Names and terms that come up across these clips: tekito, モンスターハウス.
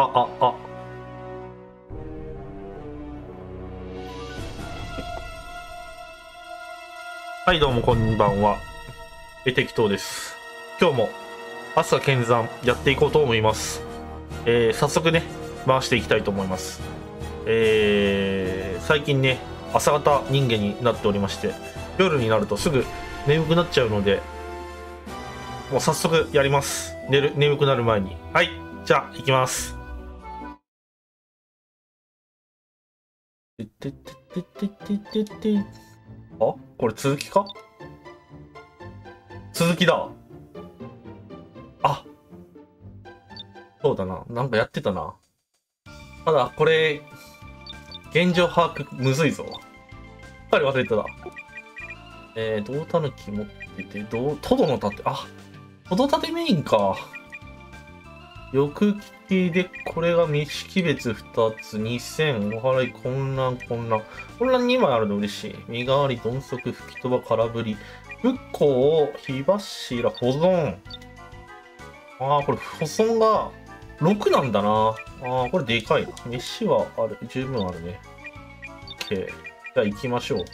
あ。はい、どうもこんばんは。適当です。今日も朝剣山やっていこうと思います。早速ね、回していきたいと思います。最近ね、朝方人間になっておりまして、夜になるとすぐ眠くなっちゃうので、もう早速やります。眠くなる前に。はい、じゃあ行きます。あ、これ続きか？続きだ。あ、そうだな。なんかやってたな。ただ、これ、現状把握むずいぞ。すっかり忘れてた。胴狸持ってて、トドの盾、あ、トド盾メインか。欲利きで、これが未識別2つ、2000、お払い、混乱。混乱2枚あるの嬉しい。身代わり、鈍足、吹き飛ば、空振り。復興、火柱、保存。ああ、これ、保存が6なんだな。ああ、これでかいな。飯はある、十分あるね。OK。じゃあ行きましょう。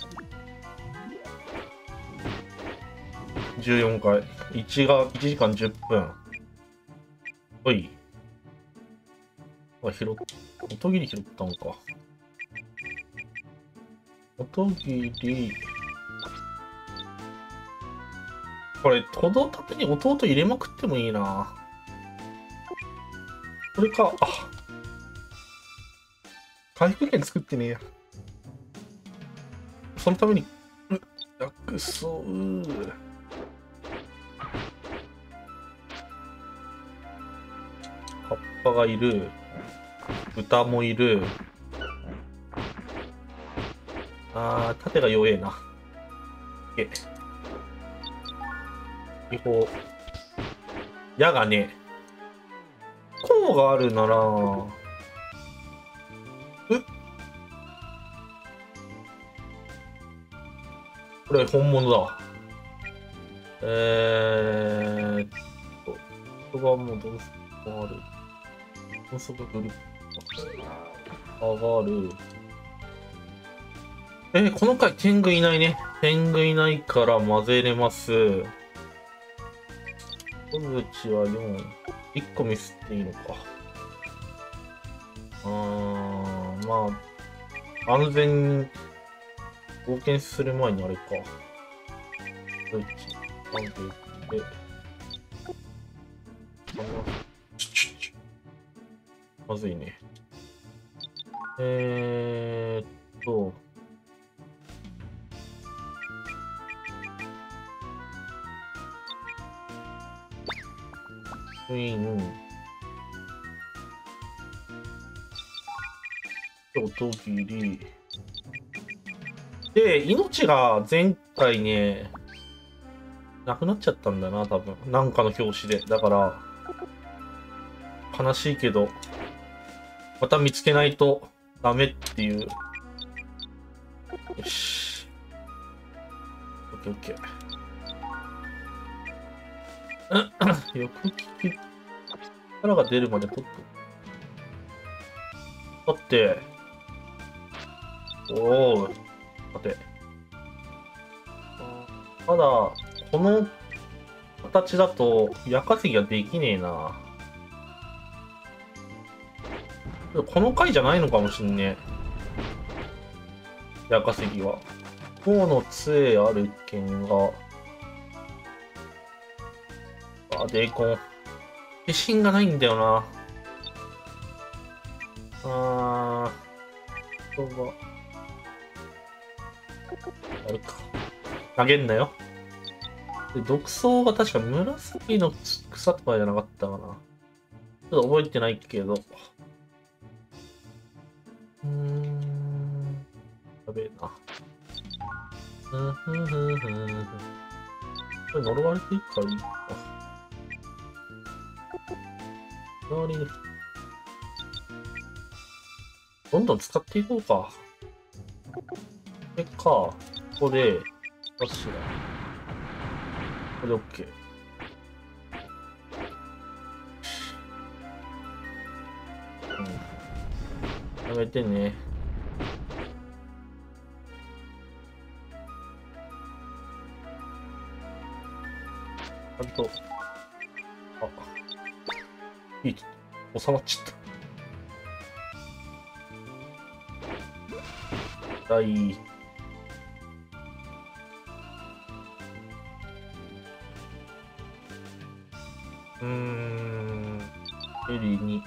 14回。1時間10分。おい。あ、音切り拾ったのか。音切り。これ、トド盾に弟入れまくってもいいな。これか、あ、回復券作ってねえや。そのために、薬草、葉っぱがいる、豚もいる。あー、盾が弱えな。え、違法。矢がね、こうがあるなら、これ本物だ。言葉もどうするかある。高速グループ上がる。この回天狗いないね。天狗いないから混ぜれます。小口は4。1個ミスっていいのか。まあ、安全に冒険する前にあれか。小口、なんと言って。まずいね。クイーン。音切り。で、命が前回ね、なくなっちゃったんだな、多分。なんかの表紙で。だから、悲しいけど、また見つけないとダメっていう。よし。オッケーオッケー。よく聞き、力が出るまで取っと。待って。おー。待て。ただ、この形だと、矢稼ぎはできねえな。この回じゃないのかもしんねえ。矢稼ぎは。頬の杖ある剣が。デーコン。自信がないんだよな。あー。言葉。やるか。投げんなよ。で、毒草が確か紫の草とかじゃなかったかな。ちょっと覚えてないけど。やべえな。これ呪われていくからいいか。どんどん使っていこうか。ここで、どっちだ。これで OK。考えてね。あと、あ、いい、収まっちゃった。はい。エリーに。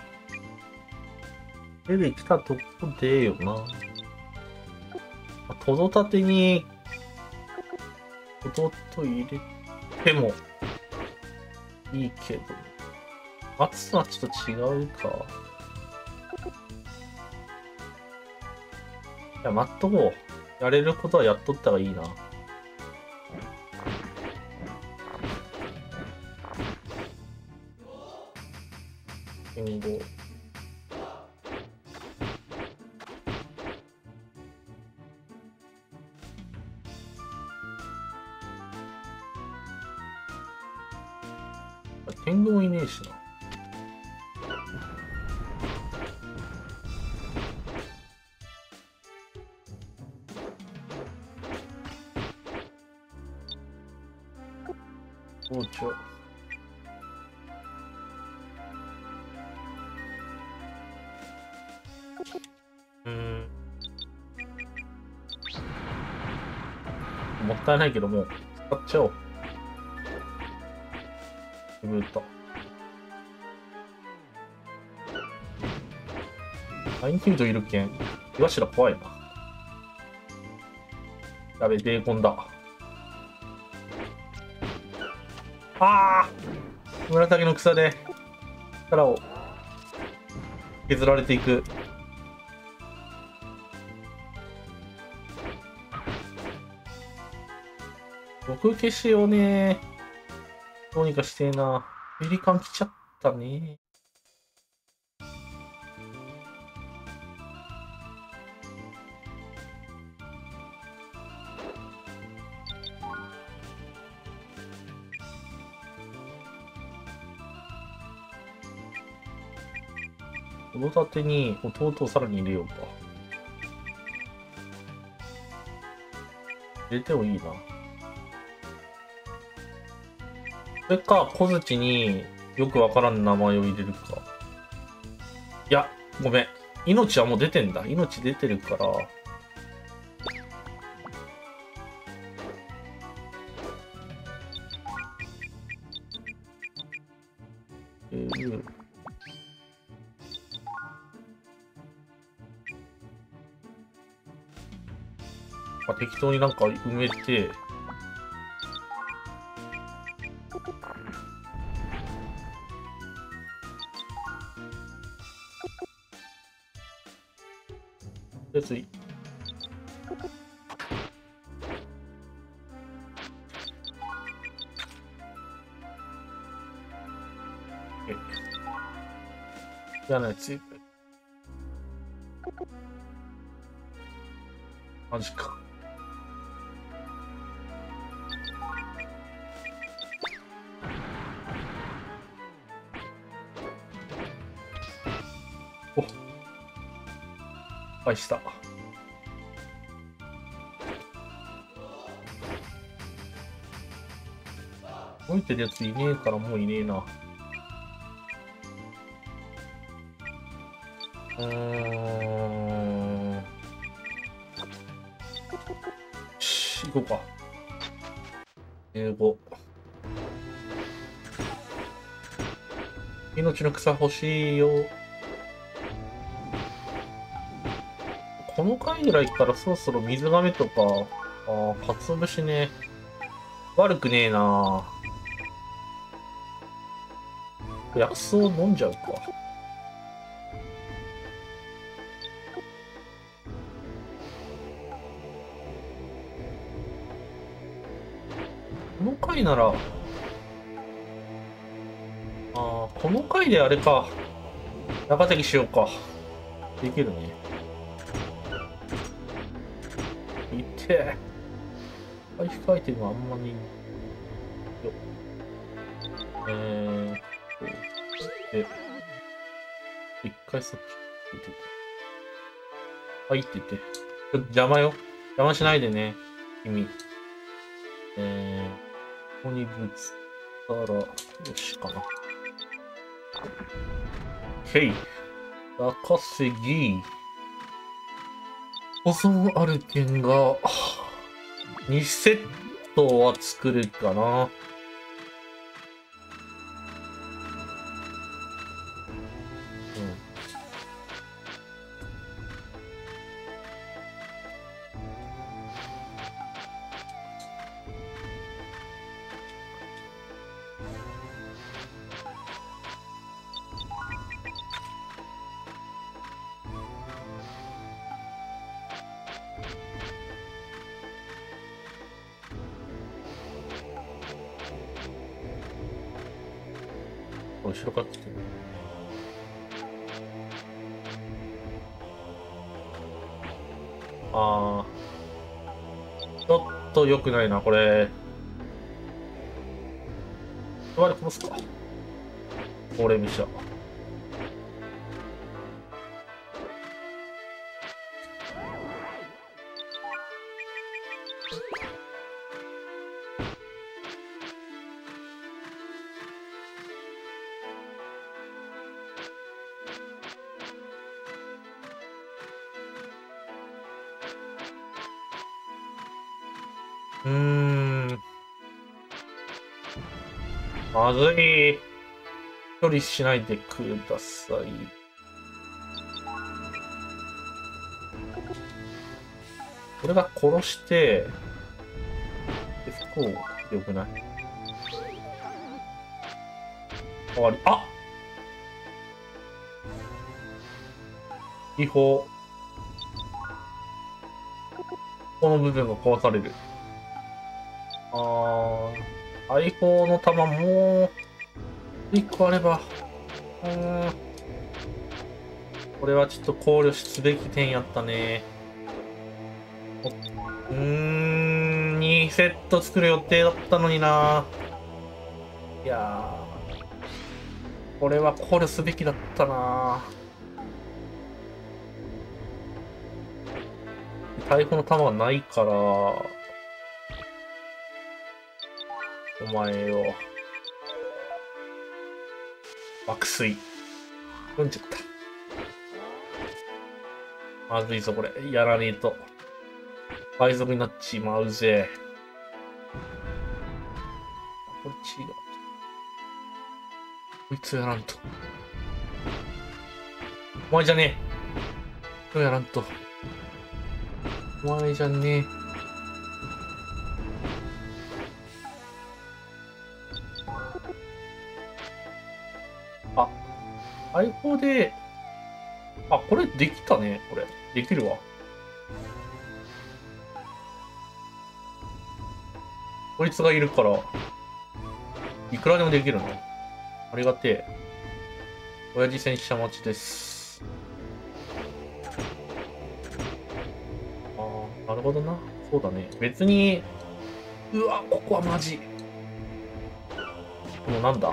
エリー来たとこでよな。トドタテに、トドと入れてもいいけど、待つのはちょっと違うか。いや、待っとこう。やれることはやっとったらいいな。天狗もいねえしな。包丁。もったいないけどもう使っちゃおう。ブートアインキュートいるけんイワシラ怖いな。やべ、デーコンだ。あー、紫の草で力を削られていく。毒消しをねーどうにかしてえな。ペリカン来ちゃったね。この盾に弟をさらに入れようか。入れてもいいな。それか、小槌によくわからん名前を入れるか。いや、ごめん。命はもう出てんだ。命出てるから。まあ、適当になんか埋めて。嫌なやつマジか。おっ愛した。動いてるやついねえからもういねえな。行こうか。15。命の草欲しいよ。この回ぐらいからそろそろ水がめとか、かつお節ね。悪くねえな。薬草飲んじゃうか。この回なら、ああ、この回であれか、中滝しようか。できるね。いってえ、回復アイテムはあんまり。一回さっき出てくる。はいって言って。ちょっと邪魔よ。邪魔しないでね、君。ここにぶつったら、よしかな。へい。高瀬ぎ。舗装ある剣が、2セットは作るかな。後ろかってああちょっと良くないなこれ。あれ殺すか高齢武者。まずい。処理しないでください。これが殺して、服をよくない。終わり。あ違法。この部分が壊される。大砲の弾もう1個あれば、これはちょっと考慮すべき点やったね。2セット作る予定だったのにな。いやーこれは考慮すべきだったな。大砲の弾がないからお前を爆睡飲んじゃった。まずいぞこれやらねえと倍速になっちまうぜ。こっちがこいつやらんとお前じゃねえこれやらんとお前じゃねえ。大砲で、あ、これできたね。これできるわ。こいつがいるからいくらでもできるね。ありがてえ。親父戦車待ちです。ああなるほどな。そうだね。別にうわここはマジもうなんだ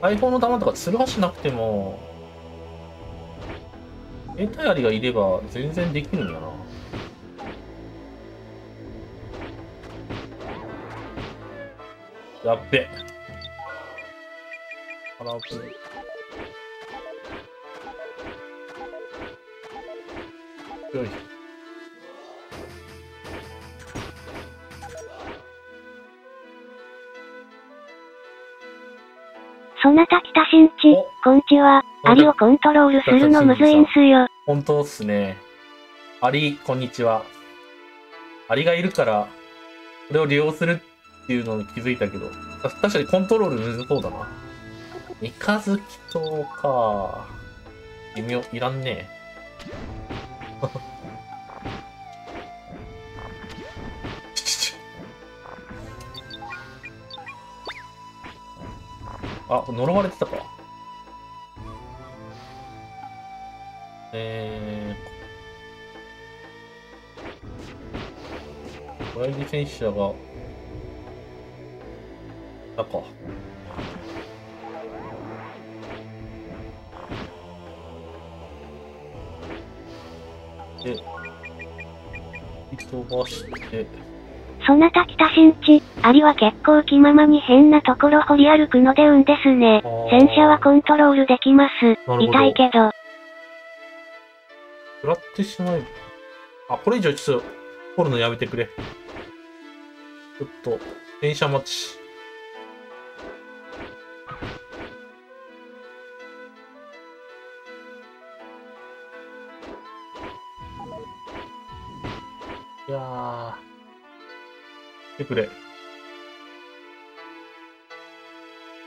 大砲の弾とかつるはしなくても兵隊槍がいれば全然できるんだな。やっべカラオケよいそなた北新地、こんちは、アリをコントロールするのむずいんすよ。本当っすね。アリ、こんにちは。アリがいるから、これを利用するっていうのに気づいたけど、確かにコントロールむずそうだな。三日月島か。微妙、いらんねえ。あ、呪われてたか。親父戦車がだかて、飛ばして。そなた北新地、アリは結構気ままに変なところ掘り歩くので運ですね。戦車はコントロールできます。痛いけど。食らってしまい。あ、これ以上ちょっと掘るのやめてくれ。ちょっと、戦車待ち。いやー。来てくれ。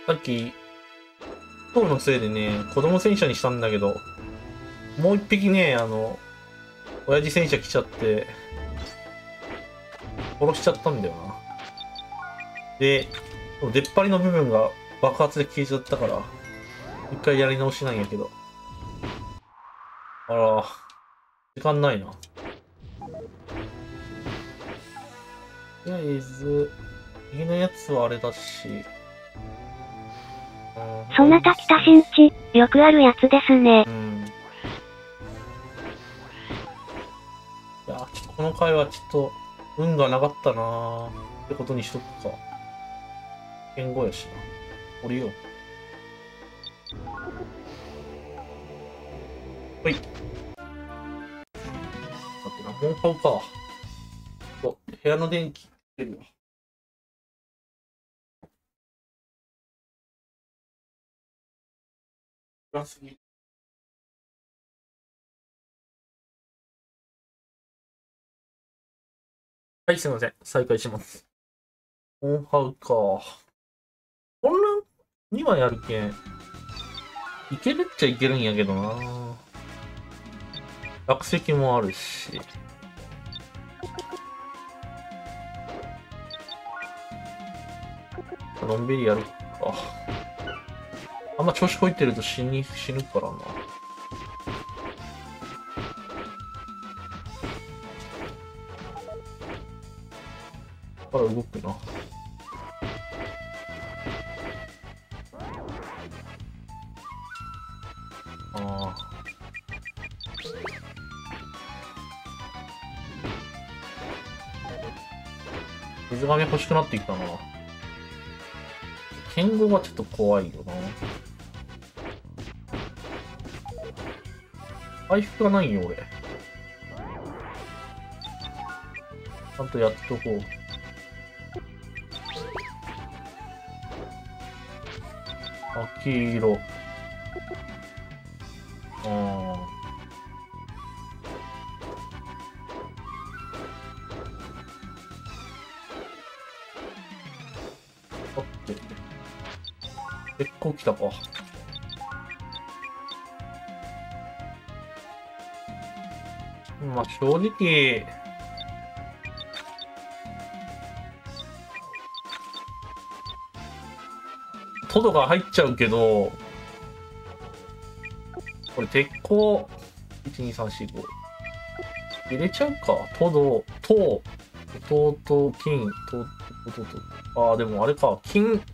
さっき、トムのせいでね、子供戦車にしたんだけど、もう一匹ね、親父戦車来ちゃって、殺しちゃったんだよな。で、出っ張りの部分が爆発で消えちゃったから、一回やり直しなんやけど。あら、時間ないな。とりあえず、右のやつはあれだし。そなた北新地、よくあるやつですね。うん。いや、ちょっとこの回はちょっと、運がなかったなーってことにしとくか。言語やしな。降りよう。ほい。だってな、もう買うか。お、部屋の電気。いはい、すみません。再開します。オンハウか。混乱にはやるけん。いけるっちゃいけるんやけどな。落石もあるし。のんびりやるか。あんま調子こいてると死ぬからな。あら、動くな。ああ。水がめ欲しくなってきたな。剣豪はちょっと怖いよな。回復がないよ、俺。ちゃんとやっとこう。あ、黄色。ああ。待って。結構来たか。まあ正直トドが入っちゃうけど、これ鉄鋼12345入れちゃうか。トド、トウ、弟、金、弟、ああでもあれか、金化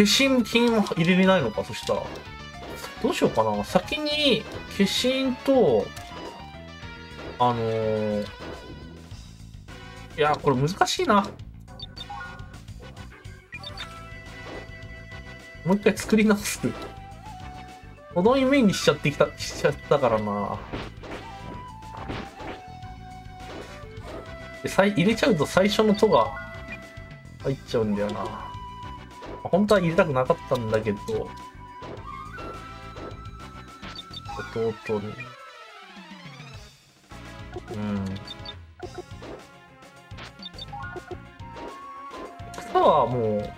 身金も入れれないのか。そしたらどうしようかな。先に化身といやこれ難しいな。もう一回作り直す。このイメージにしちゃったからな。で入れちゃうと最初の「と」が入っちゃうんだよな。本当は入れたくなかったんだけど、弟に。うん。草はもう、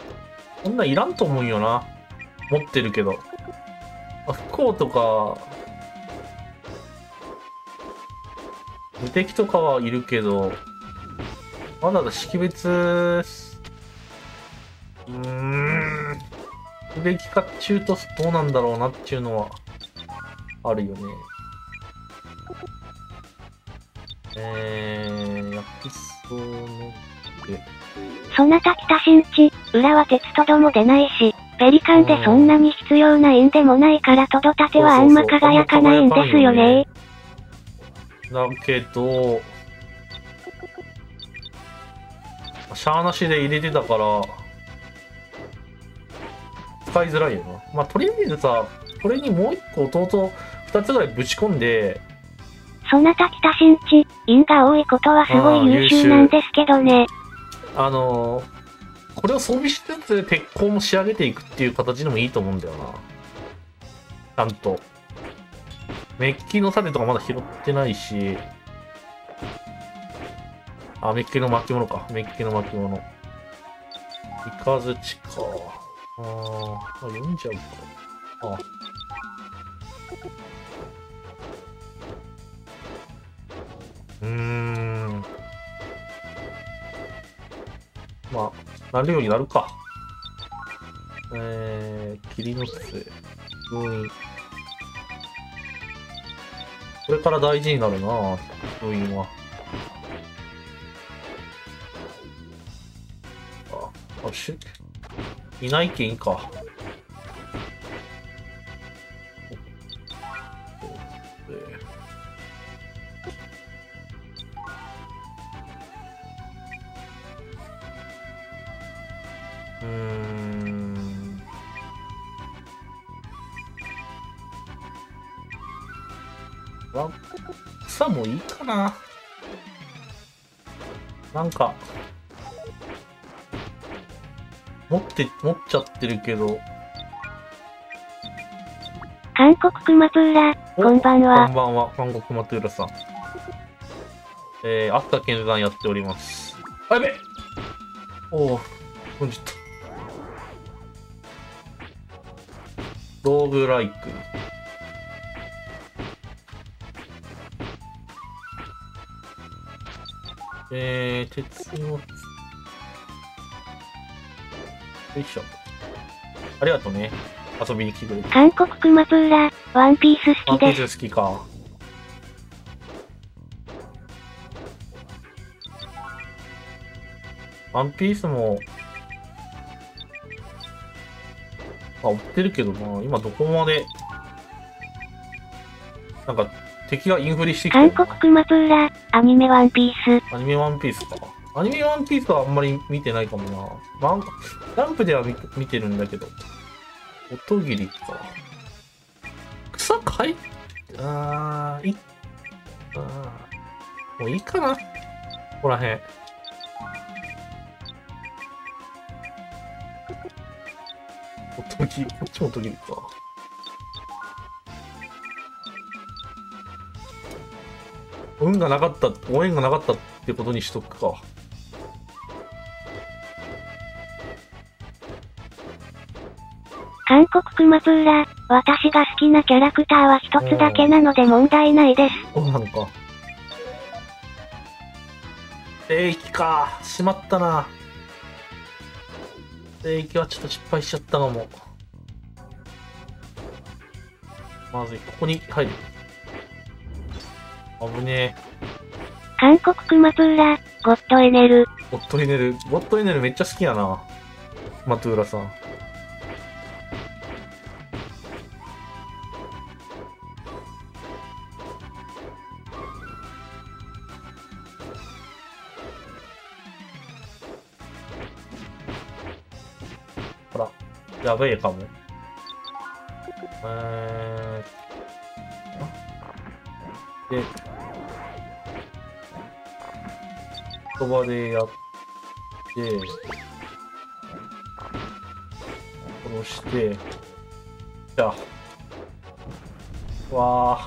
こんなんいらんと思うよな。持ってるけど。不幸とか、無敵とかはいるけど、まだ識別、べきかっちゅうとどうなんだろうなっちゅうのはあるよね。薬草のそなた北新地、裏は鉄とども出ないし、ペリカンでそんなに必要な縁でもないから、とどたてはあんま輝かないんですよね。だけどしゃーなしで入れてたから使いづらいよな。まあとりあえずさ、これにもう一個弟2つぐらいぶち込んで、そなた北新地因が多いことはすごい優秀なんですけどね。これを装備しつつ鉄鋼も仕上げていくっていう形でもいいと思うんだよな。ちゃんとメッキの盾とかまだ拾ってないし、あ、メッキの巻物か。メッキの巻物。イカズチか。読んじゃうか。まあ、なるようになるか。霧の杖。封印。これから大事になるな、封印は。いないけんか。草もいいかな。なんか。持っちゃってるけど。韓国クマプーラ、こんばんは。こんばんは、韓国クマプーラさん。飛鳥剣山やっております。あ、やべえ。おお、飛んじゃった。ローグライク。鉄の。よいしょ。ありがとうね。遊びに来てくれて。韓国クマプーラ、ワンピース好きです。ワンピース好きか。ワンピースも、売ってるけどな。今どこまで、なんか敵がインフレしてきてる。韓国クマプーラ、アニメワンピース。アニメワンピースか。アニメワンピースはあんまり見てないかもな。まあ、ランプでは見てるんだけど。音切か。草かい？もういいかな。ここらへん。音切り、こっちも音切りか。運がなかった、応援がなかったってことにしとくか。韓国クマプーラ、私が好きなキャラクターは一つだけなので問題ないです。そうなのか。聖域か。しまったな。聖域はちょっと失敗しちゃったのも。まずい、ここに入る。危ねえ。韓国クマプーラ、ゴッドエネル。ゴッドエネル。ゴッドエネルめっちゃ好きやな。マトゥーラさん。ほら、やべえかも。で、言葉でやって、殺して、じゃあ、わあ。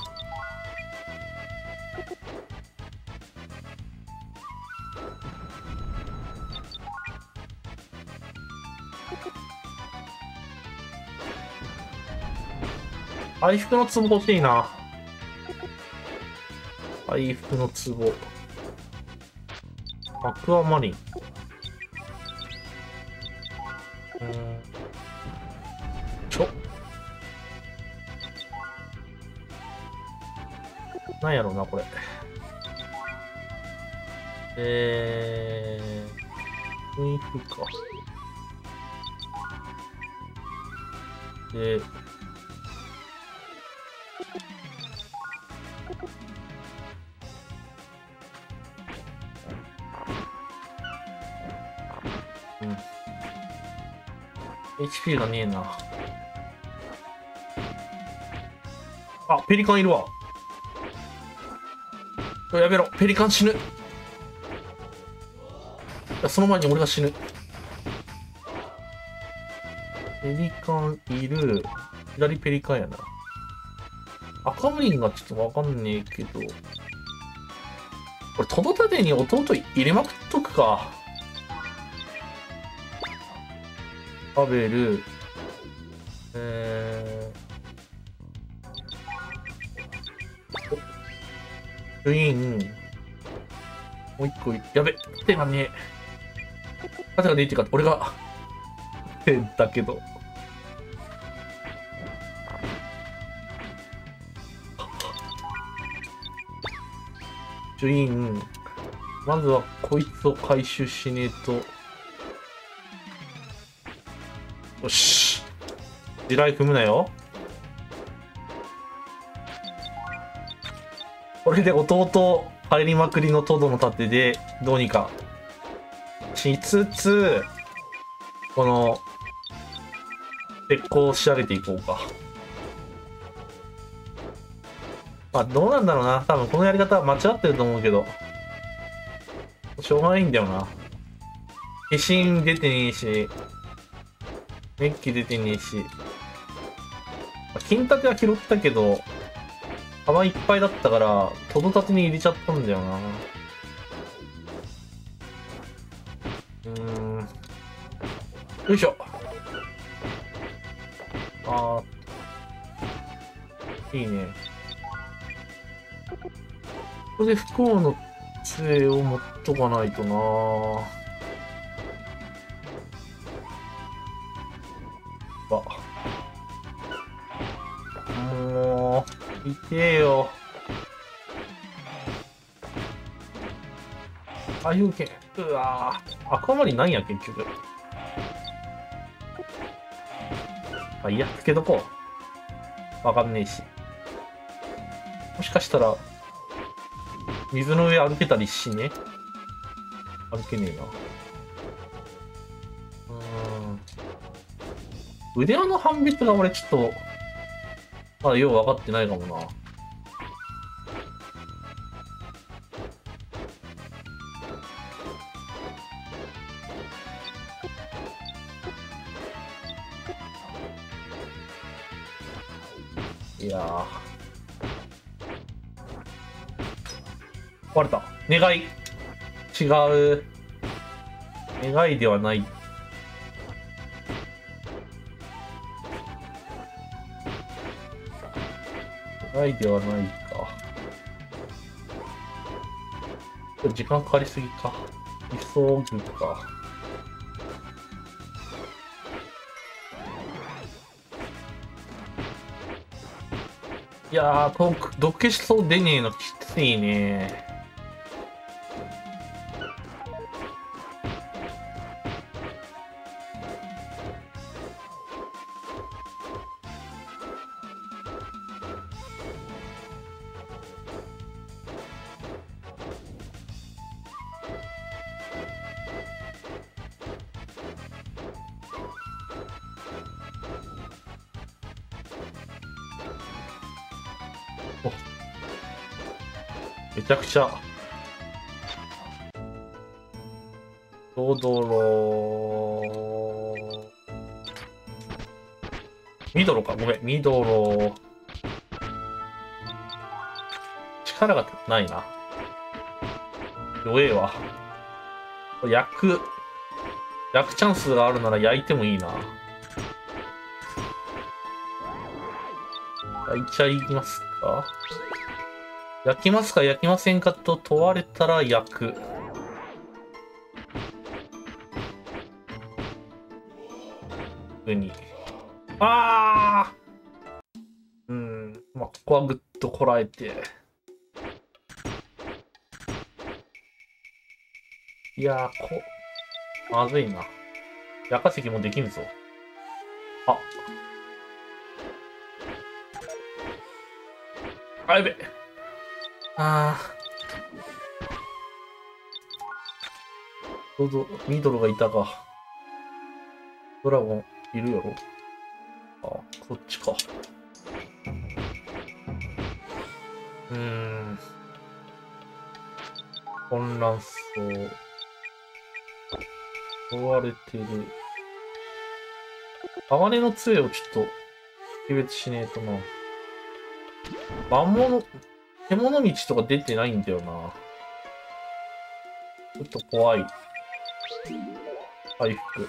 回復のツボ欲しいな。回復のツボ。アクアマリン。なんやろうな、これ。雰囲気か。うん。HP がねえな。あ、ペリカンいるわ。やめろ、ペリカン死ぬ。いや、その前に俺が死ぬ。ペリカンいる。左ペリカンやな。赤森がちょっとわかんねえけど。これ、トドタデに弟入れまくっとくか。パベル、クイーン、もう一個、やべ、手がねえ。肩がねえってか、俺が、手だけど。ジュイン、まずはこいつを回収しねえと。よし、地雷踏むなよ。これで弟入りまくりのトドの盾でどうにかしつつ、この鉄鋼を仕上げていこうか。まあどうなんだろうな。多分このやり方は間違ってると思うけど、しょうがないんだよな。化身出てねえし、メッキ出てねえし、金盾は拾ったけど、幅いっぱいだったから、トドタテに入れちゃったんだよな。よいしょ。ああ。いいね。ここで不幸の杖を持っとかないとな。あ。もう。いてえよ。ああいうけん。うわぁ。赤森なんや、結局。あ、いや、つけとこう。わかんねえし。もしかしたら、水の上歩けたりしね。歩けねえな。腕輪の判別が俺ちょっと、まだよう分かってないかもな。いやー、壊れた。願い違う、願いではない。ないではないか。時間かかりすぎか。急ぐか。いやー、毒消しそう出ねえのきついね。めちゃくちゃドドロー、ミドロか、ごめん、ミドロ力がないな。弱えわ。焼くチャンスがあるなら焼いてもいいな。焼いちゃいますか。焼きますか焼きませんかと問われたら焼く。ウニ。ああ、まあ、ここはぐっとこらえて。いやー、まずいな。焼かせきもできんぞ。あ。あ、やべ。ああ、ミドルがいたか。ドラゴンいるやろ。あ、こっちか。混乱層。追われてる。鋼の杖をちょっと識別しねえとな。魔物、獣道とか出てないんだよな。ちょっと怖い。回復。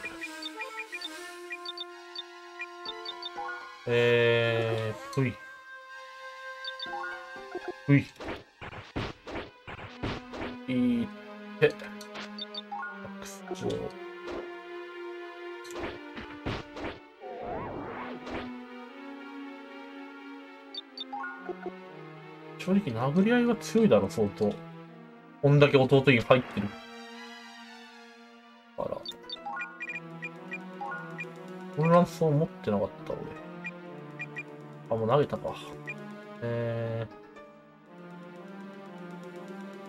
ふい。ふい。いって。白杖。正直殴り合いは強いだろ、相当。こんだけ弟に入ってる。あら。混乱層持ってなかった、俺。あ、もう投げたか。い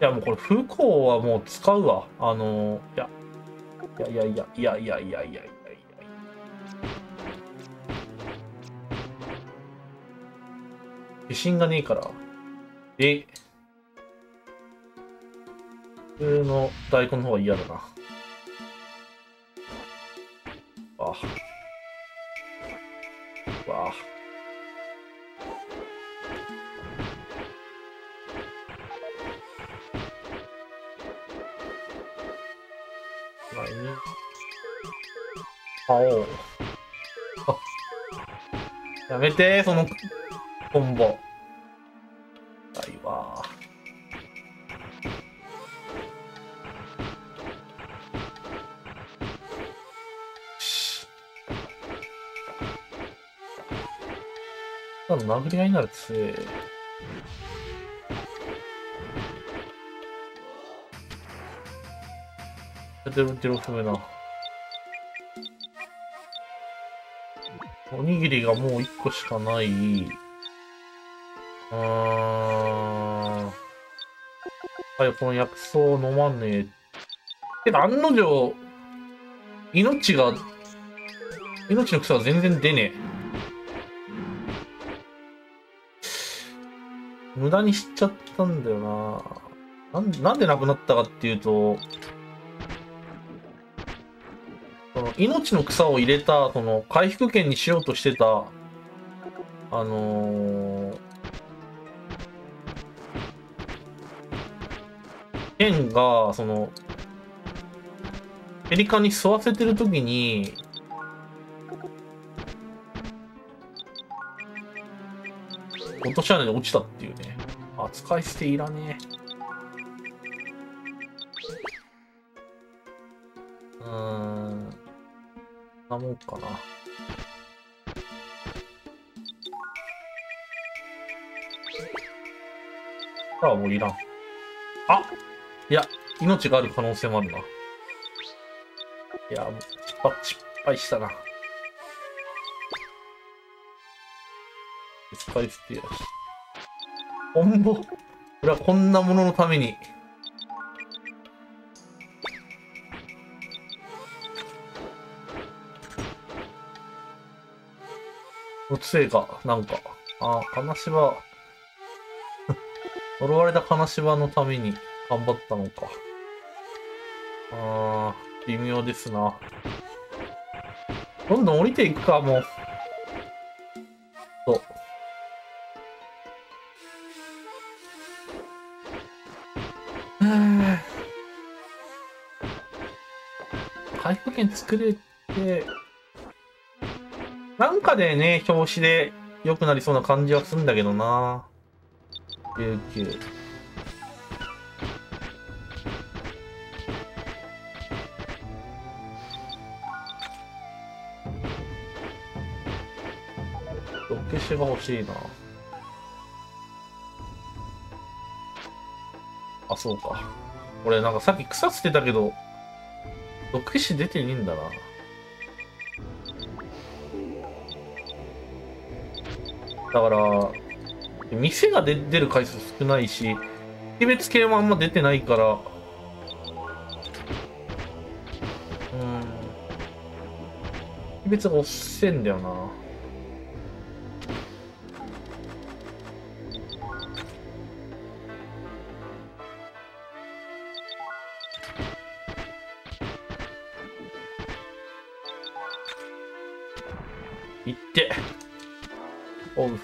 や、もうこれ、風光はもう使うわ。いや。自信がねえから。普通の大根の方が嫌だな。ああ。わあ、前に青やめてー、そのコンボないわ。殴り合いになるつえ。デロデロ踏めな。おにぎりがもう1個しかない。はい、この薬草を飲まねえ。けど案の定、命の草は全然出ねえ。無駄にしちゃったんだよな。なんでなくなったかっていうと、その命の草を入れた、その回復券にしようとしてた、剣が、その、ペリカンに吸わせてるときに、落とし穴に落ちたっていうね。扱い捨ていらねえ。なもんかな。ああ、もういらん。あ、いや、命がある可能性もあるな。いや、もう失敗したな。使い捨てやし。コンボ。俺はこんなもののために。の杖か、なんか。ああ、金芝。呪われた金芝のために頑張ったのか。ああ、微妙ですな。どんどん降りていくか、もう。回復券作れて、なんかでね、表紙で良くなりそうな感じはするんだけどな。19。毒消しが欲しいな。あ、そうか。俺なんかさっき草捨てたけど、毒消し出てねえんだな。だから、店が出る回数少ないし、識別系もあんま出てないから、別に押せんだよな。いっておう。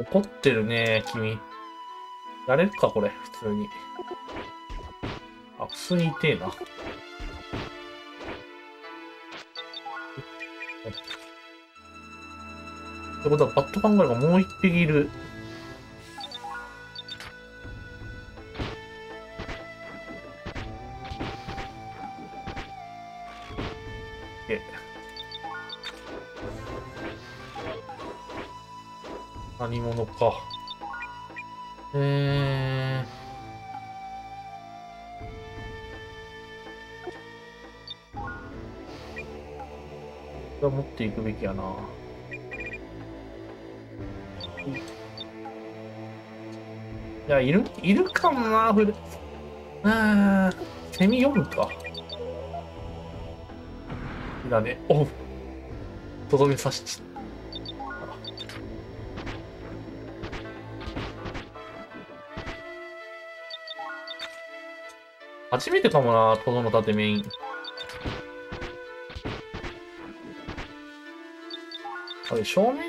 怒ってるね君。やれるかこれ普通に。あ、普通に痛えな。ってことはバットパンガルがもう一匹いる。何者か。持っていくべきやな。いや、いるかもな。セミ読むかだね。おう、とどめさしち初めてかもな、とどの盾メイン。あれ、正面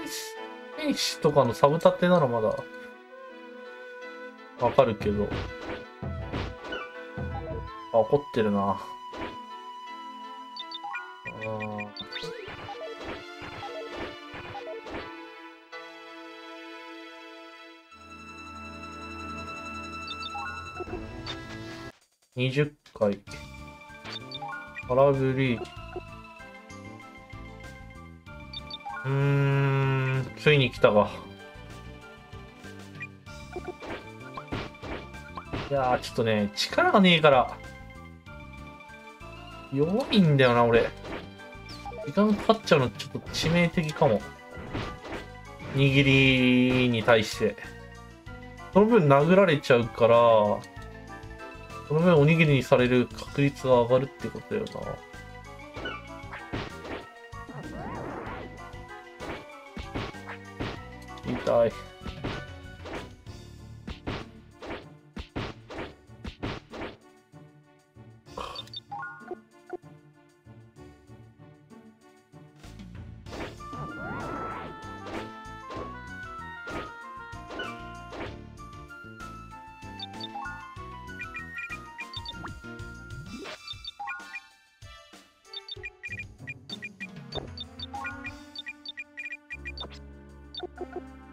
戦士とかのサブ盾ならまだわかるけど。あ、怒ってるな。20回。空振り。ついに来たが。いやー、ちょっとね、力がねえから。弱いんだよな、俺。時間かかっちゃうの、ちょっと致命的かも。握りに対して。その分殴られちゃうから、その分おにぎりにされる確率が上がるってことだよな。痛い。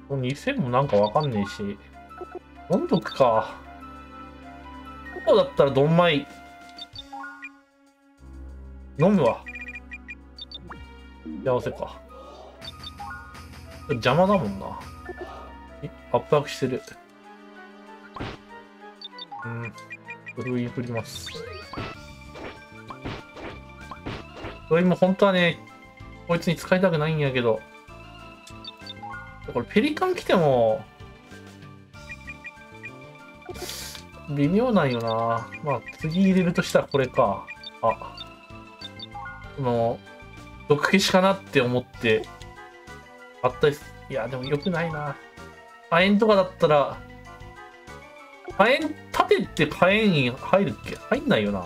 2000もなんかわかんねえし、飲んどくか。ここだったらドンマイ飲むわ。幸せか。邪魔だもんな。圧迫してる。ブルーイ振ります。これも本当はね、こいつに使いたくないんやけど、これペリカン来ても微妙なんよな。まあ次入れるとしたらこれか。あ、この毒消しかなって思ってあったり。いやでもよくないな。火炎とかだったら、火炎立てって火炎に入るっけ。入んないよな。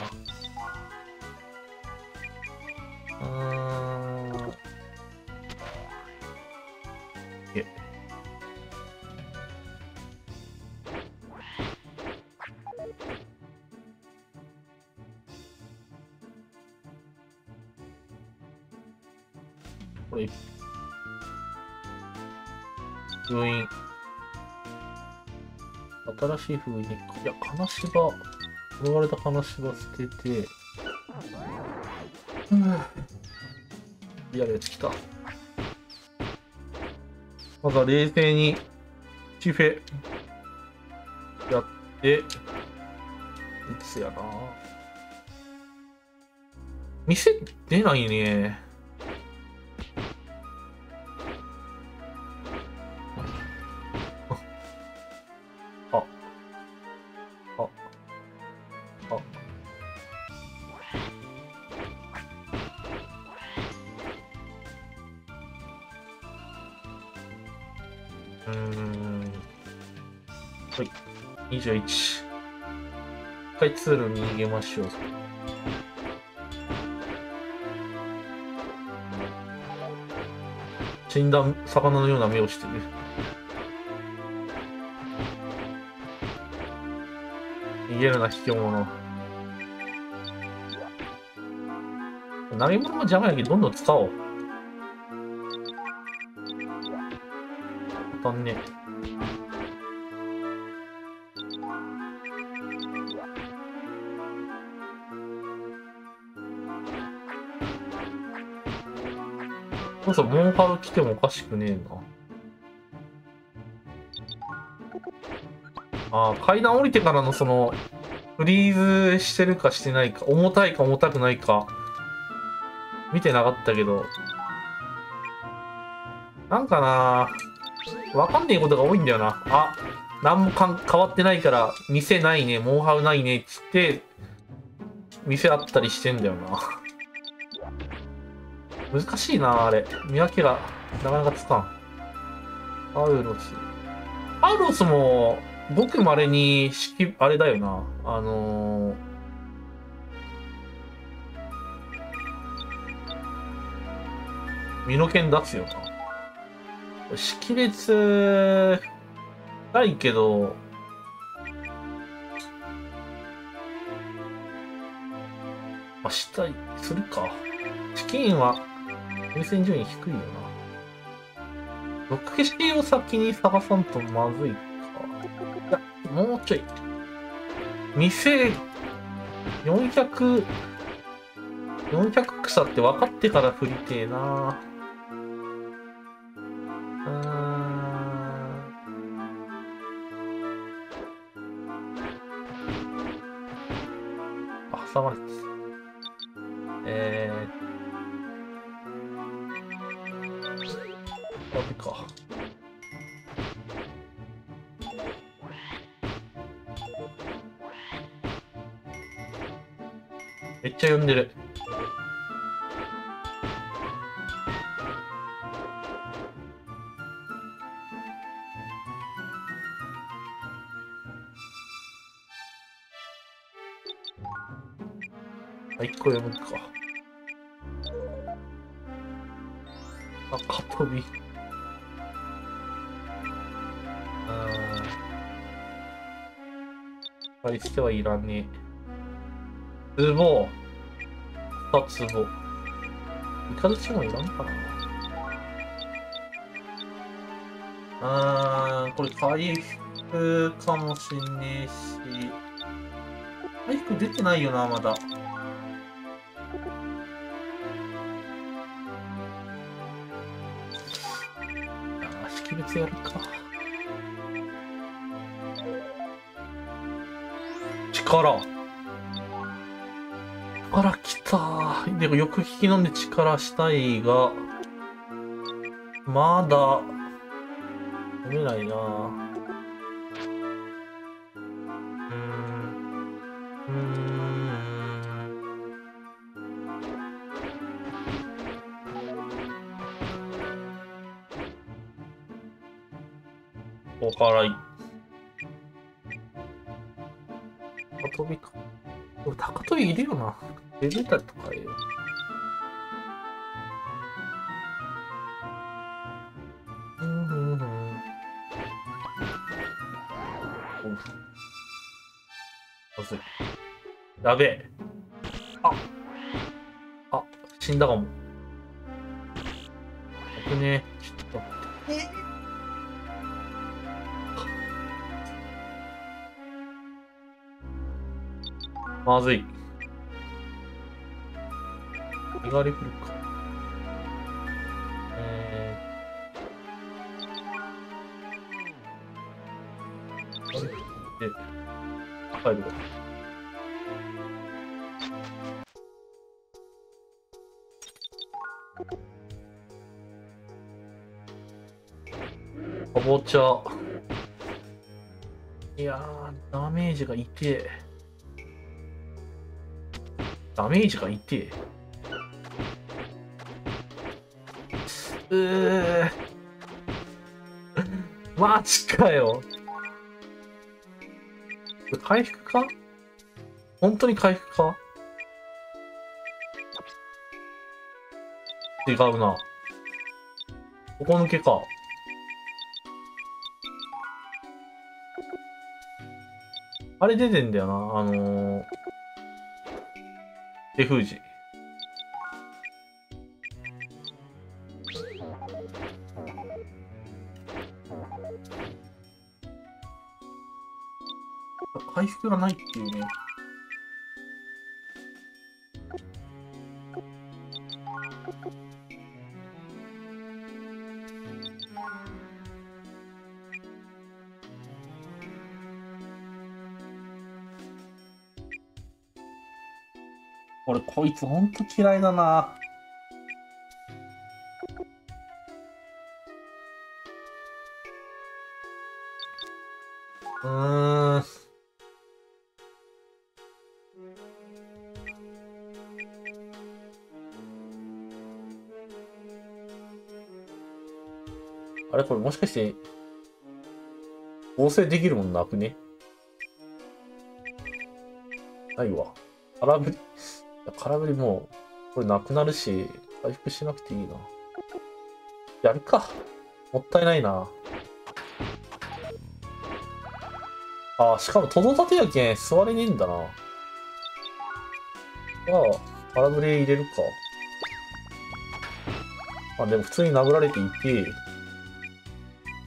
これ封印、新しい封印。いや、金芝、呪われた金芝捨てて、やるやつ来た。まだ冷静にチフェやっていつやな。店出ないね。21。一回通路に逃げましょう。死んだ魚のような目をしてる。逃げるな、卑怯者。何者も邪魔やけど、どんどん使おう。当たんねえ。そうそう、モンハル来てもおかしくねえな。ああ、階段降りてからのそのフリーズしてるかしてないか、重たいか重たくないか見てなかったけど、なんかなわかんねえことが多いんだよな。あ、何も変わってないから店ないね、モンハルないねっつって店あったりしてんだよな。難しいなあれ。見分けがなかなかつかん。アウロス。アウロスも、ごくまれに、あれだよな。身の剣出すよな。識別、ないけど、あ、したい、するか。資金は、優先順位低いよな。毒消しを先に探さんとまずいか。いや、もうちょい。店、400草って分かってから振りてえな。あ、挟まれてた。ダメか。めっちゃ読んでる。あ、1個読むか。あ、かとび。返してはいらねえ。ツボ。2つぼ。イカルチもいらんかな。これ回復かもしんねえし。回復出てないよな、まだ。識別やるか。力きた。でもよく引き飲んで力したいが、まだ飲めないな。お払い。高飛びか。でも高飛びいるよな。出てたとかよ。まずい。やべえ。あ、死んだかも。危ねえ。ちょっと待って。まずい。意外に来るか。で、入るか。かぼちゃ。いやー、ダメージが痛え。ダメージが痛え。マジかよ。回復か？本当に回復か？違うな。ここ抜けか。あれ出てんだよな、手封じ。回復がないっていうね。俺こいつほんと嫌いだな。あれこれもしかして合成できるもんなくね？ないわ。空振り。空振りもうこれなくなるし、回復しなくていいな。やるか。もったいないな。ああ、しかもトドタテやけん座れねえんだな。じゃあ空振り入れるか。まあでも普通に殴られていて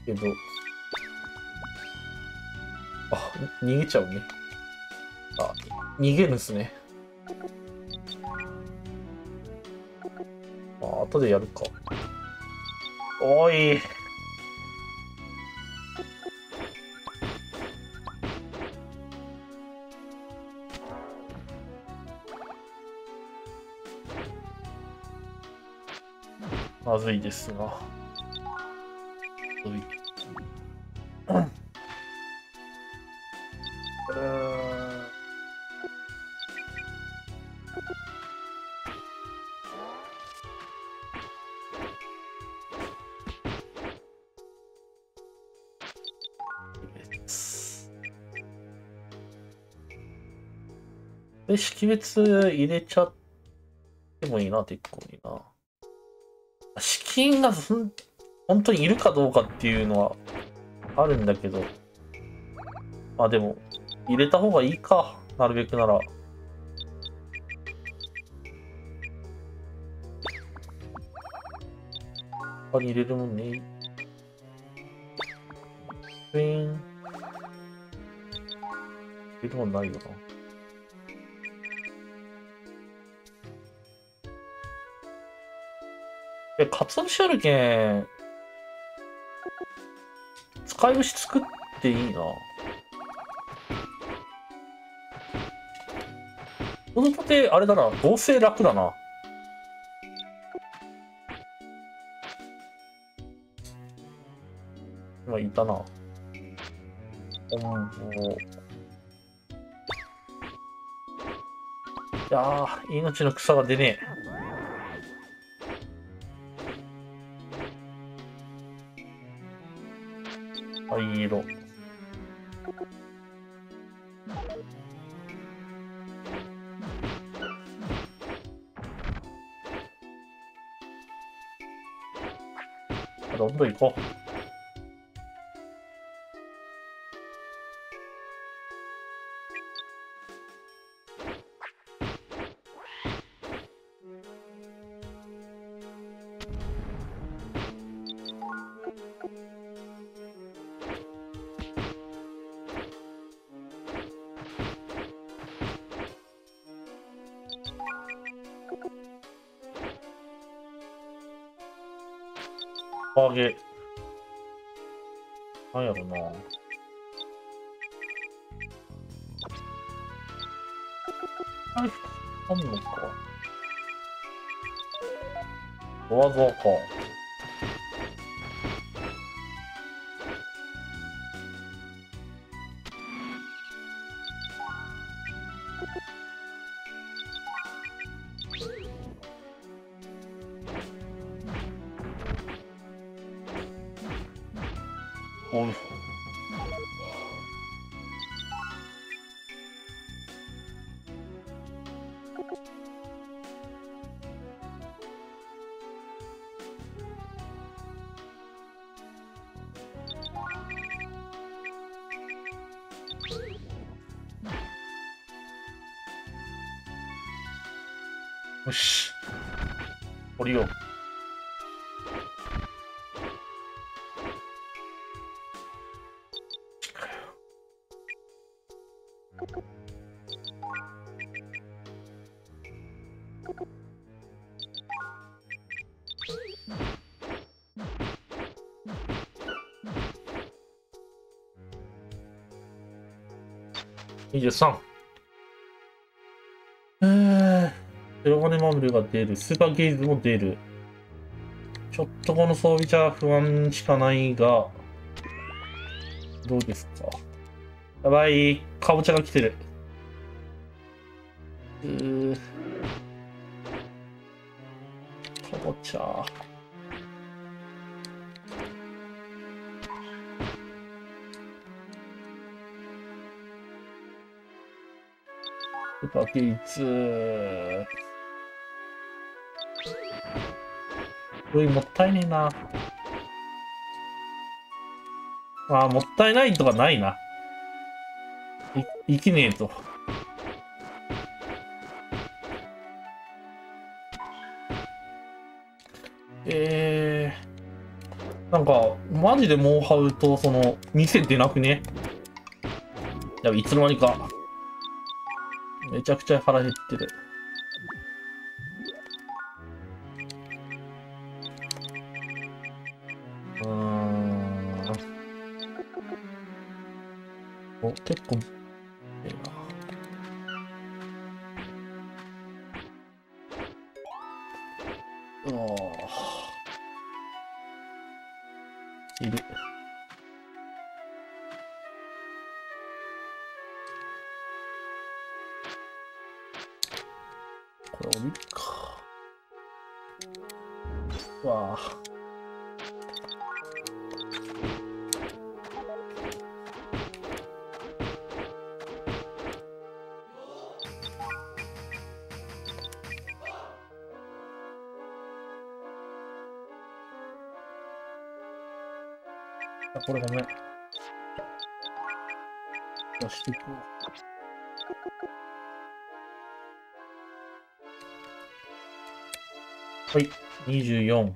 けど、あ、逃げちゃうね。あ、逃げるんすね。まあ後でやるか。おい、まずいですな。で、識別入れちゃってもいいな、結構いいな。資金が本当にいるかどうかっていうのはあるんだけど、まあでも入れた方がいいか、なるべくなら。他に入れるもんね。ウィン。入れるもんないよな。カツオ節あるけん使い節作っていいな。この盾ってあれだな、合成楽だな。今いたな。いやー、命の草が出ねえ。灰色。どんどん行こう。カーゲなんやろな。回復あんのか。ドワゾワか。よし、降りよう。23。ゼロ金マブルが出る。スーパーゲイズも出る。ちょっとこの装備じゃ不安しかないが、どうですか。やばい、カボチャが来てる。カボチャ。スーパーゲイズ。もったいねえな。ああ、もったいないとかないな。いきねえと。なんか、マジでモンハウと、その、店出なくね。やべ、いつの間にか。めちゃくちゃ腹減ってる。結構いる。これ降りるか。うわあ。これごめん。出していこう。はい、24。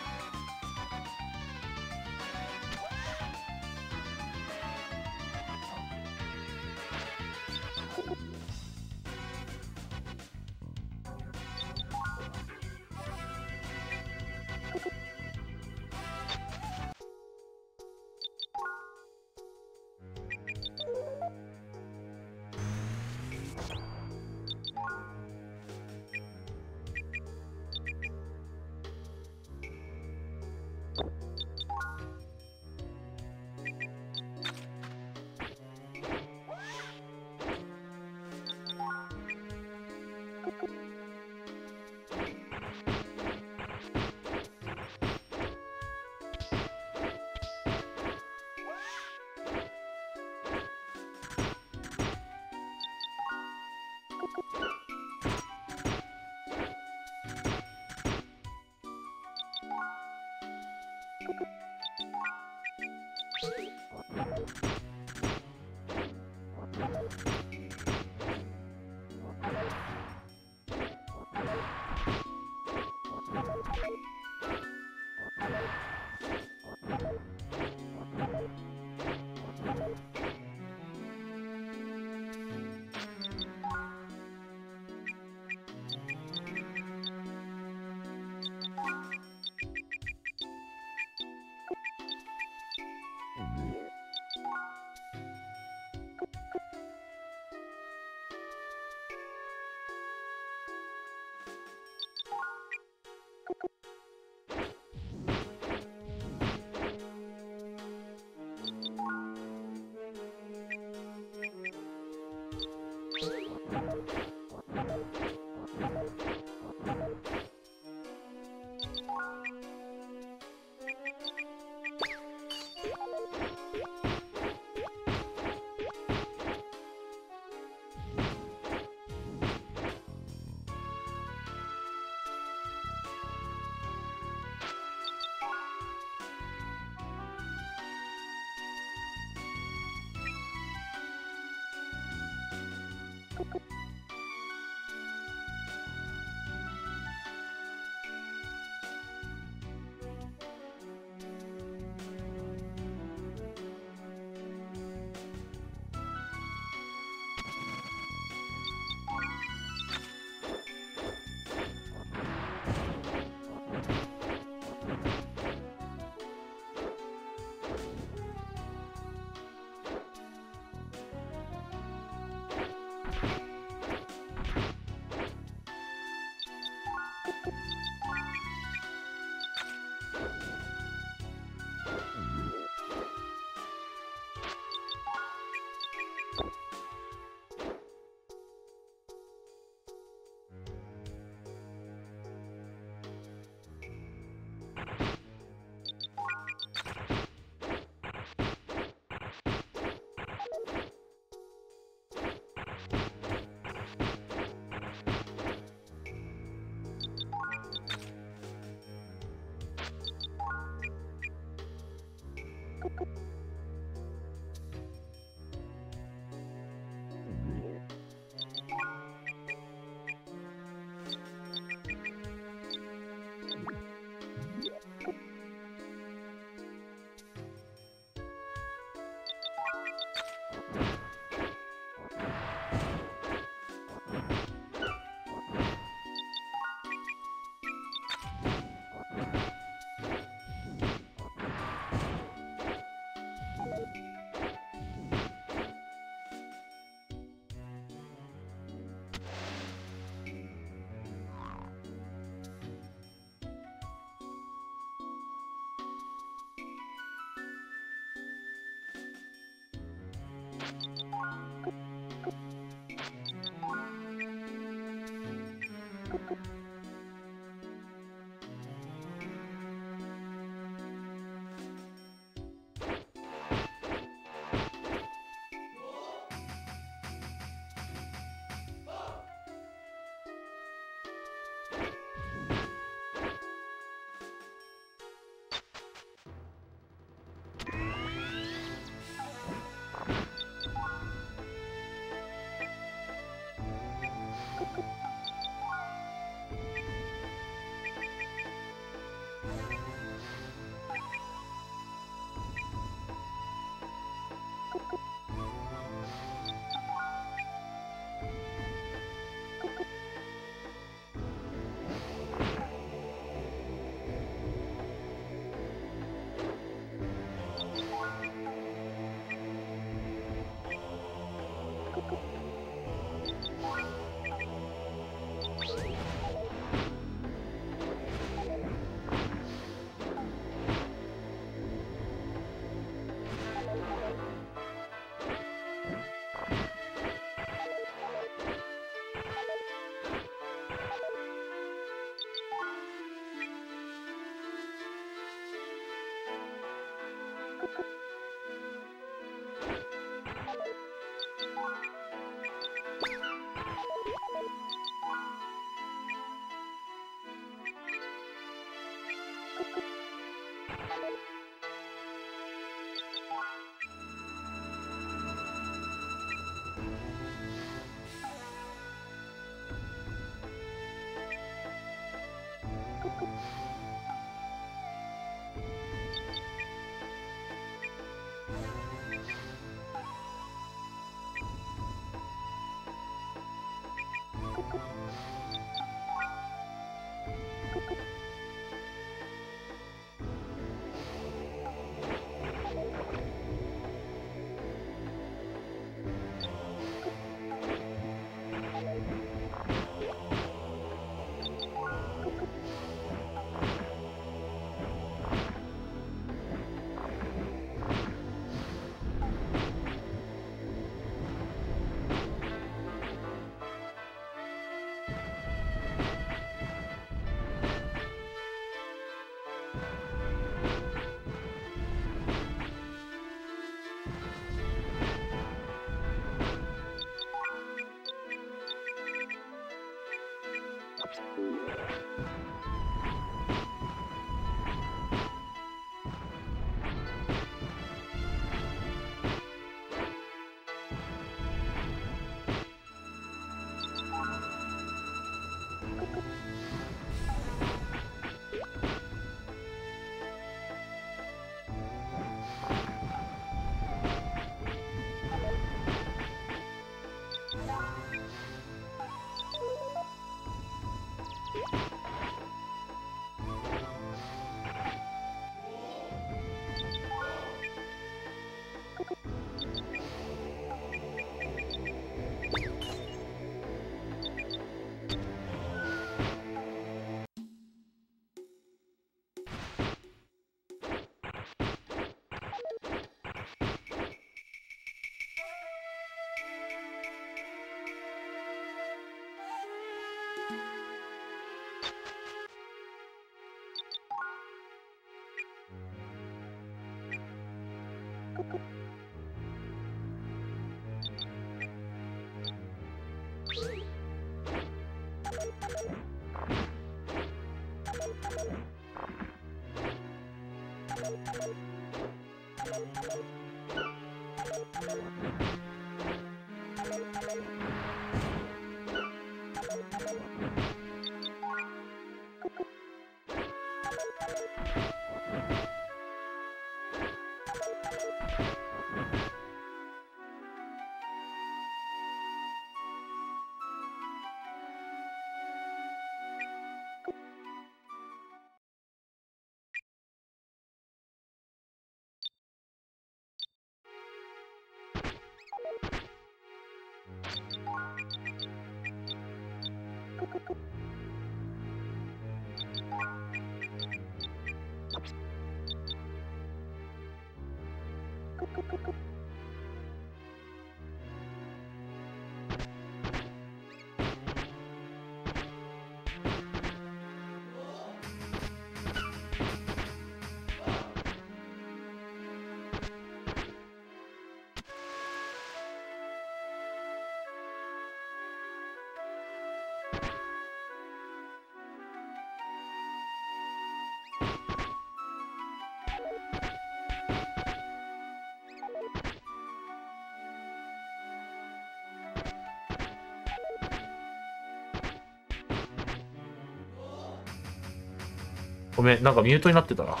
ごめん、なんかミュートになってたな。す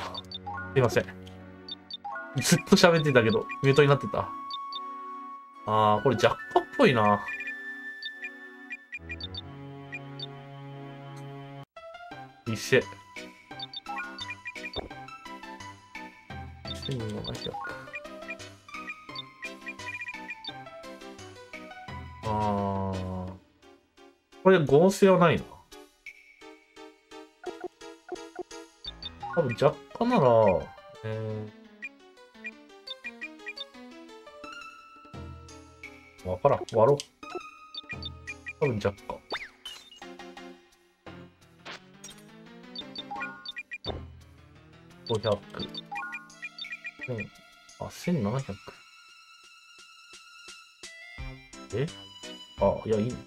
いません。ずっと喋ってたけど、ミュートになってた。あー、これジャッカっぽいな。偽。1700。あー。これ合成はないな。多分ジャッカなら、わからん、割ろう。多分ジャッカ。500。あ、1700。え？あ、いや、いいのか。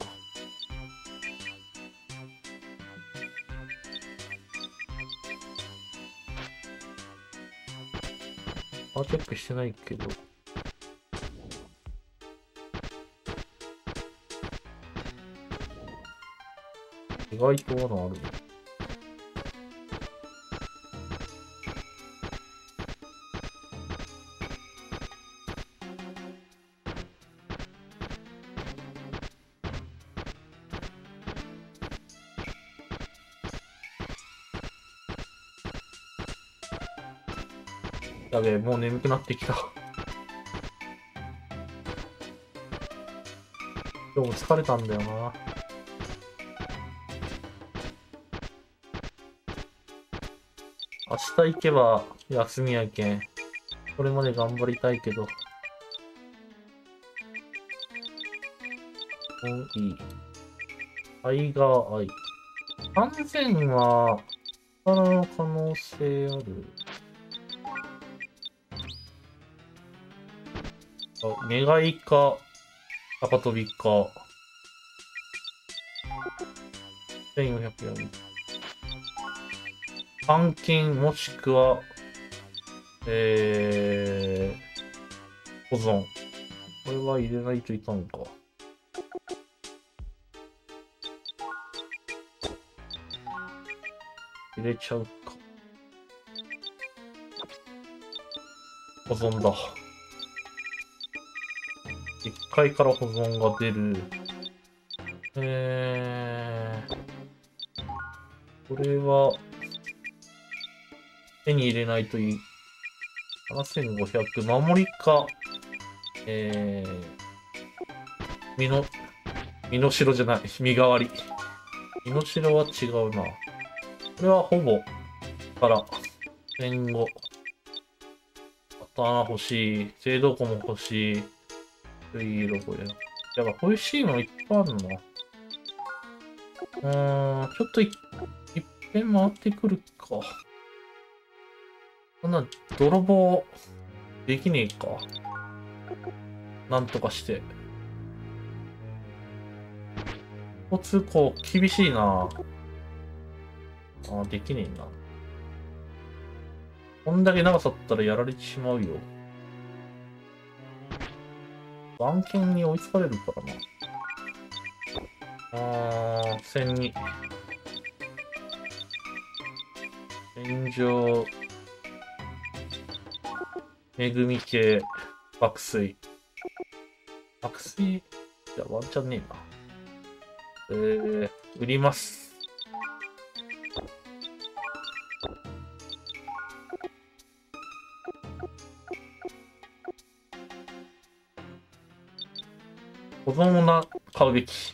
あ、チェックしてないけど。意外と罠ある。やべえ、もう眠くなってきた。今日も疲れたんだよな。明日行けば休みやけん。これまで頑張りたいけど。もういい。タイガーアイ。3000は、宝の可能性ある。あ、願いか、高飛びか。1400円。換金もしくは、保存。これは入れないといかんか。入れちゃうか。保存だ。1階から保存が出る。これは、手に入れないといい。7500。守りか。身の代じゃない。身代わり。身の代は違うな。これはほぼ、から、戦後。刀欲しい。制度庫も欲しい。いいロゴや。やっぱこういうシーンもいっぱいあるな。ちょっといっぺん回ってくるか。そんな泥棒できねえか。なんとかして。交通こう厳しいな。あ、できねえな。こんだけ長さったらやられてしまうよ。番犬に追いつかれるからな。あー、1002。天井。恵み系、爆睡。爆睡じゃワンチャンねえな。売ります。保存もな、買うべき。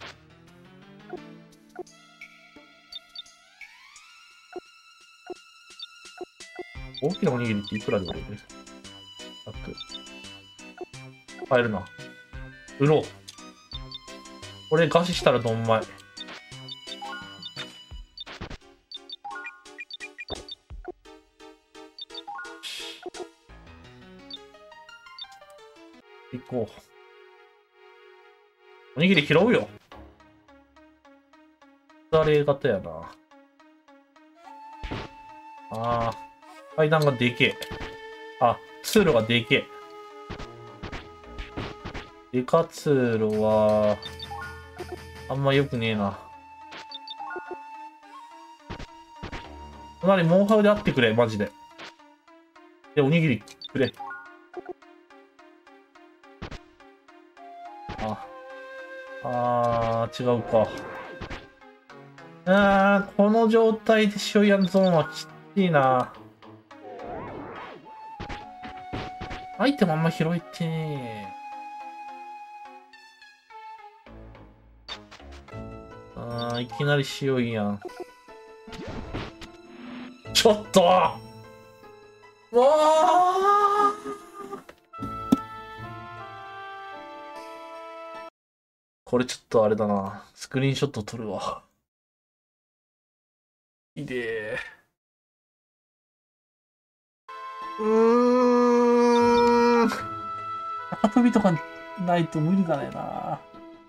大きなおにぎりっていくらでもいいです。買えるな。売ろう。これ餓死したらどんまい。行こう。おにぎり拾うよ。だれ型やな。ああ、階段がでけえ。あ、通路がでけえ。でか通路は、あんま良くねえな。隣モンハウで会ってくれ、マジで。で、おにぎりくれ。違うか。この状態で塩やんゾーンはきついな。アイテムあんま拾えてねえ。いきなり塩いやん。ちょっともうこれちょっとあれだな。スクリーンショット撮るわ。いでー。高飛びとかないと無理だねな。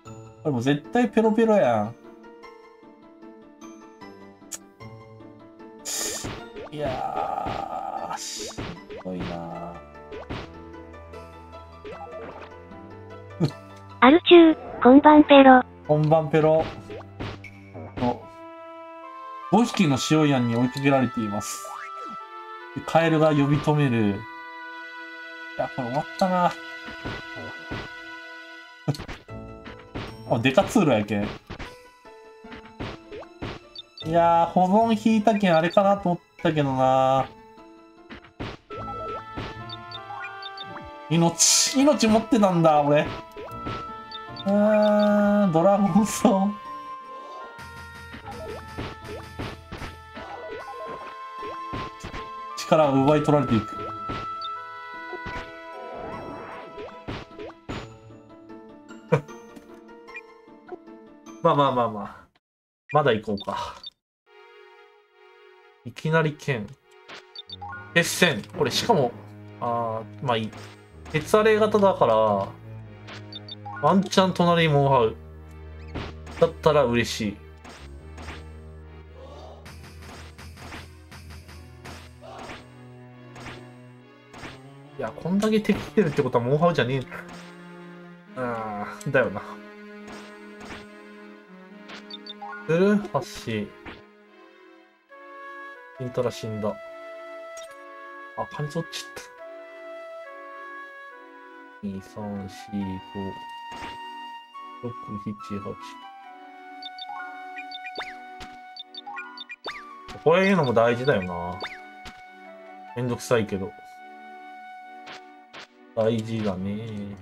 これもう絶対ペロペロやん。いやー、しんどいな。アルチュー。こんばんペロ。こんばんペロ。5匹のシオヤンに追いかけられています。カエルが呼び止める。いや、これ終わったな。あ、デカツールやけん。いやー、保存引いたけんあれかなと思ったけどな。命持ってたんだ、俺。ドラゴンソウ。力を奪い取られていく。まあ。まだ行こうか。いきなり剣。鉄線。これしかも、まあいい。鉄アレイ型だから、ワンチャン隣にモンハウだったら嬉しい。いや、こんだけ敵来てるってことはモンハウじゃねえ。だよな。ツルハシ。イントラ死んだ。あ、感じ落ちた。2、3、4、5。6、7、8。こういうのも大事だよな。めんどくさいけど。大事だね。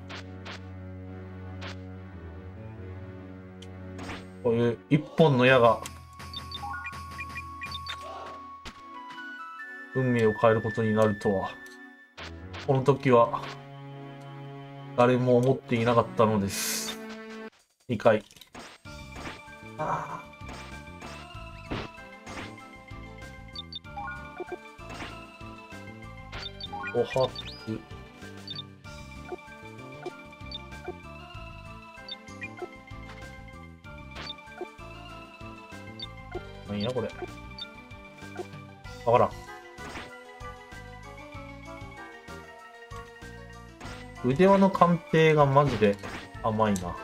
こういう一本の矢が、運命を変えることになるとは、この時は、誰も思っていなかったのです。2回。おはつ。何やこれ。わからん。腕輪の鑑定がマジで甘いな。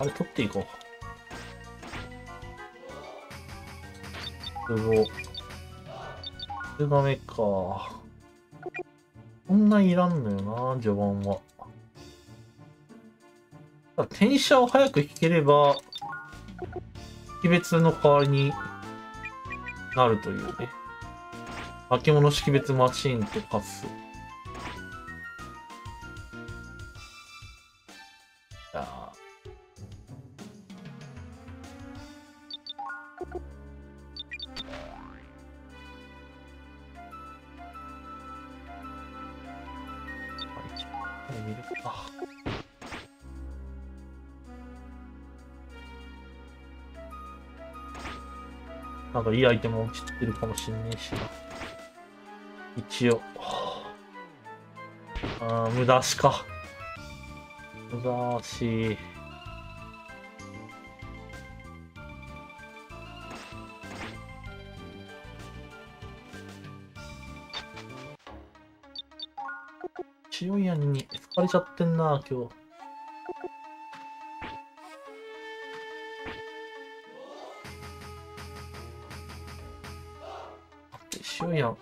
あれ取っていこう。すごい。すがめか。こんなんいらんのよな、序盤は。転写を早く引ければ、識別の代わりになるというね。化け物識別マシーンとパス。なんかいいアイテム落ちてるかもしんねえしな。一応。無駄足か。無駄足。強いやんに疲れちゃってんな、今日。むやん。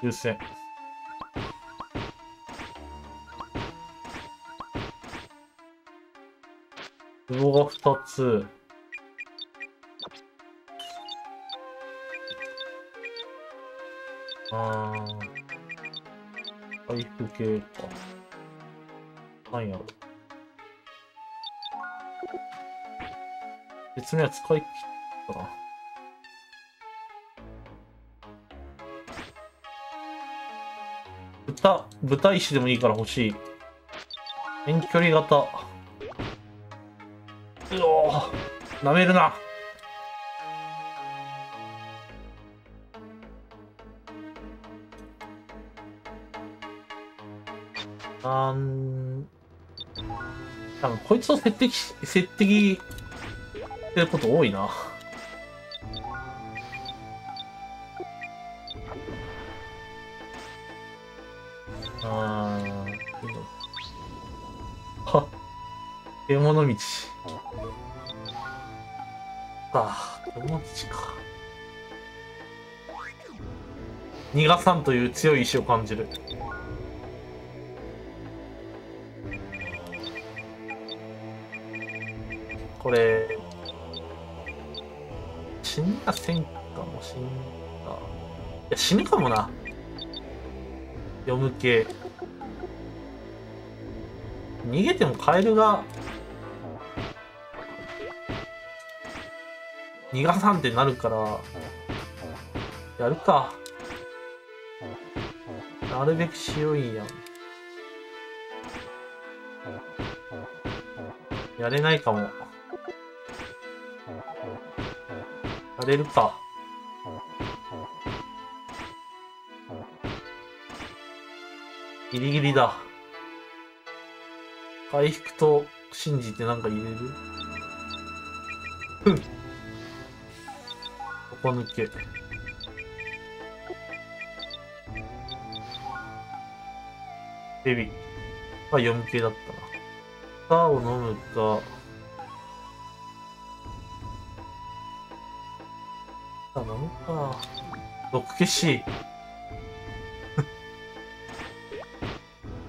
優勢。壺が2つ。あー。回復系か。何やろ。別のやつ使い切ったな。豚石でもいいから欲しい。遠距離型。うおー、なめるな。多分こいつを設定ってこと多いな。獣道。ああ、獣道か。逃がさんという強い意志を感じる。これ、死にませんかもしんない。いや、死ぬかもな。読む系。逃げてもカエルが。逃がさんってなるからやるか。なるべく白いやん。やれないかも。やれるか。ギリギリだ。回復と信じてなんか入れる。うん、ここ抜け。エビは4系だったな。草を飲むか。草飲むか。毒消し。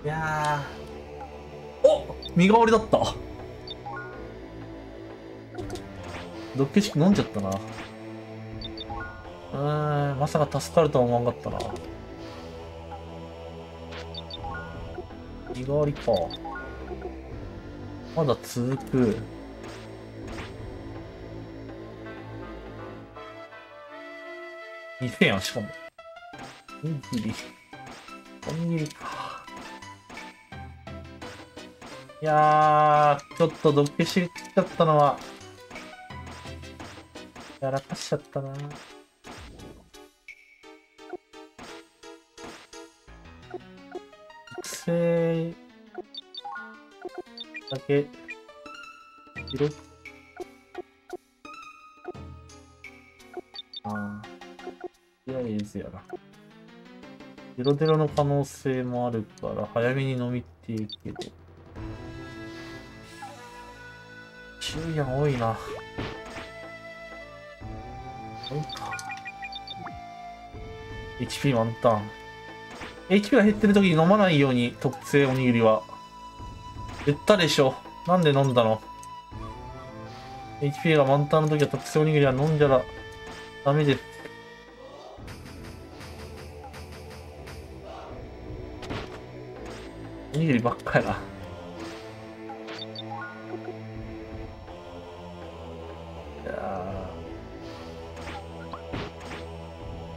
いやー。お、身代わりだった。毒消し飲んじゃったな。まさか助かるとは思わんかったな。身代わりか。まだ続く。2000円、しかも。おにぎり。おにぎりか。いやー、ちょっと毒消しきちゃったのは、やらかしちゃったな。だけ拾っ、ああ、いやいいですやな。デロデロの可能性もあるから早めに飲みていいけど、昼夜多いな。多いか。 HP ワンターン。HP が減ってる時に飲まないように。特製おにぎりは言ったでしょ。なんで飲んだの。 HP が満タンの時は特製おにぎりは飲んじゃらダメです。おにぎりばっかやな。いや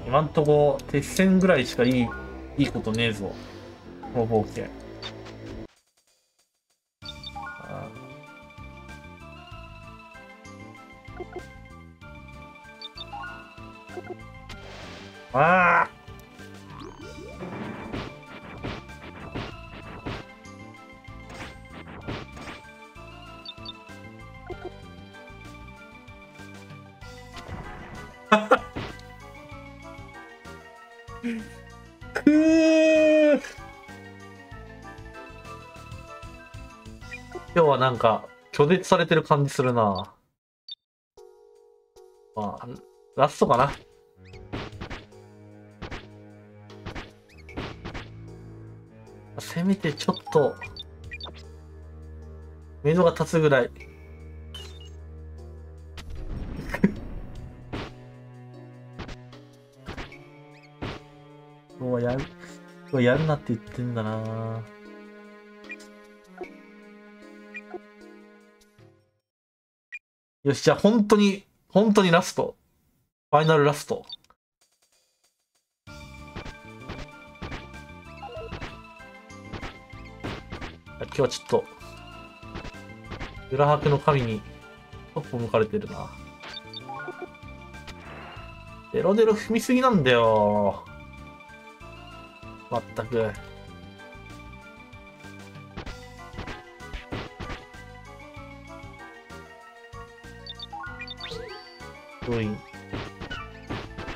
ー、今んとこ鉄線ぐらいしかいいことねえぞ、この冒険。ああ、今日はなんか拒絶されてる感じするな。まあラストかな。せめてちょっと目処が立つぐらいもうやるなって言ってんだな。よし、じゃあ本当にラスト、ファイナルラスト。今日はちょっと裏拍の神にトップ向かれてるな。デロデロ踏みすぎなんだよ、まったく。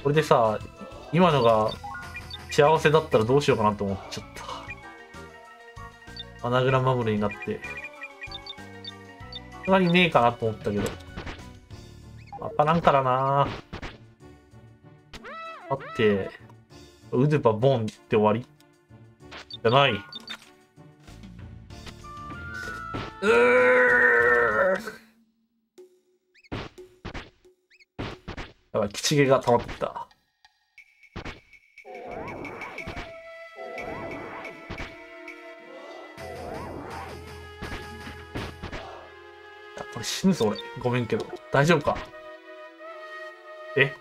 これでさ、今のが幸せだったらどうしようかなと思っちゃった。穴蔵守になって他にねえかなと思ったけど、わからんからな。待って、ウドゥバボンって終わりじゃない。やばい、吉毛が溜まってきた。これ死ぬぞ俺、ごめんけど。大丈夫かえ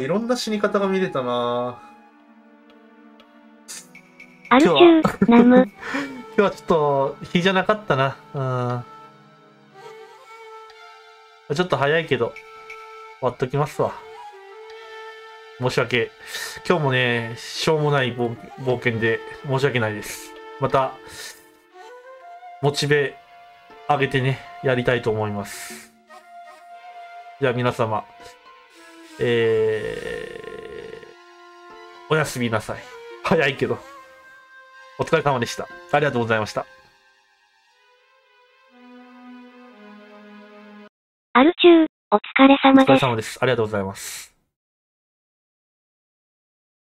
いろんな死に方が見れたな。今日はちょっと日じゃなかったな。うん、ちょっと早いけど終わっときますわ。申し訳。今日もね、しょうもない冒険で申し訳ないです。また、モチベ上げてね、やりたいと思います。じゃあ皆様、おやすみなさい。早いけど。お疲れ様でした。ありがとうございました。アル中、お疲れ様です。お疲れ様です。ありがとうございます。